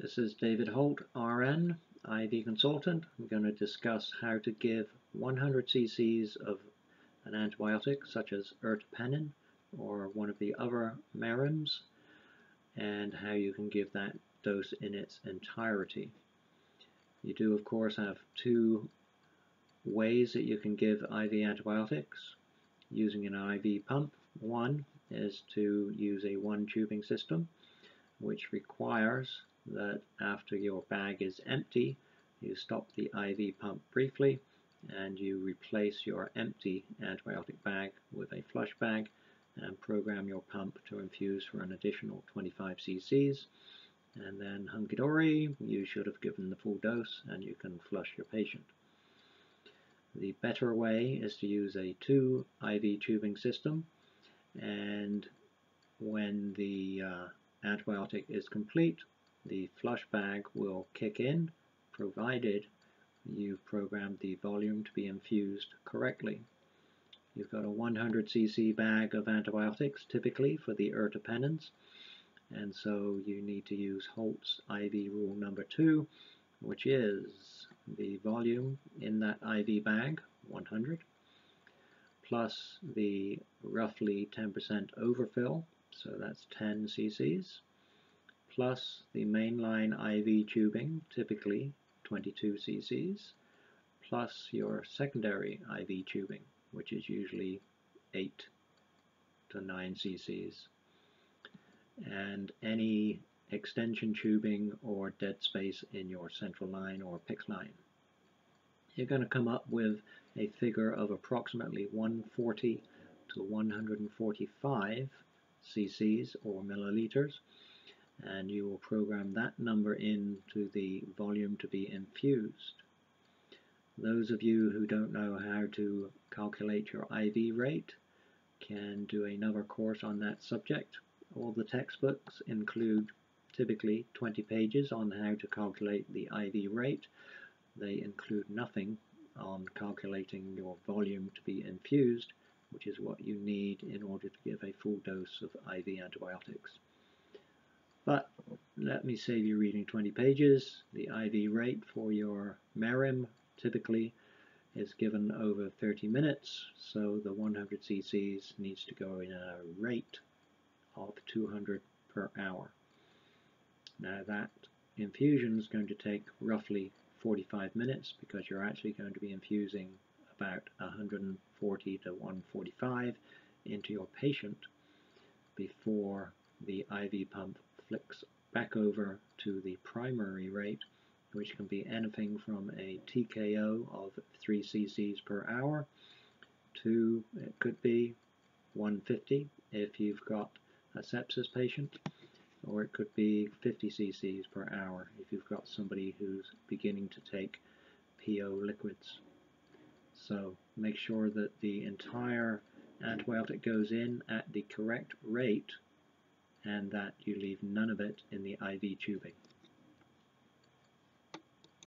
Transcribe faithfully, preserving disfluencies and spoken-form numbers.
This is David Holt, R N, I V consultant. I'm going to discuss how to give one hundred c c of an antibiotic such as ertapenem or one of the other merims, and how you can give that dose in its entirety. You do, of course, have two ways that you can give I V antibiotics using an I V pump. One is to use a one tubing system, which requires that after your bag is empty, you stop the I V pump briefly and you replace your empty antibiotic bag with a flush bag and program your pump to infuse for an additional twenty-five c c. And then hunky-dory, you should have given the full dose and you can flush your patient. The better way is to use a two I V tubing system, and when the uh, antibiotic is complete, the flush bag will kick in, provided you've programmed the volume to be infused correctly. You've got a one hundred c c bag of antibiotics typically for the ertapenems, and so you need to use Holt's I V rule number two, which is the volume in that I V bag, one hundred, plus the roughly ten percent overfill, so that's ten c c, plus the mainline I V tubing, typically twenty-two c c, plus your secondary I V tubing, which is usually eight to nine c c, and any extension tubing or dead space in your central line or P I C C line. You're going to come up with a figure of approximately one hundred forty to one hundred forty-five c c or milliliters, and you will program that number into the volume to be infused. Those of you who don't know how to calculate your I V rate can do another course on that subject. All the textbooks include typically twenty pages on how to calculate the I V rate. They include nothing on calculating your volume to be infused, which is what you need in order to give a full dose of I V antibiotics. But let me save you reading twenty pages. The I V rate for your merim typically is given over thirty minutes, so the one hundred c c needs to go in a rate of two hundred per hour. Now that infusion is going to take roughly forty-five minutes, because you're actually going to be infusing about one hundred forty to one hundred forty-five into your patient before the I V pump flicks back over to the primary rate, which can be anything from a T K O of three c c per hour to, it could be one hundred fifty if you've got a sepsis patient, or it could be fifty c c per hour if you've got somebody who's beginning to take P O liquids. So make sure that the entire antibiotic goes in at the correct rate and that you leave none of it in the I V tubing.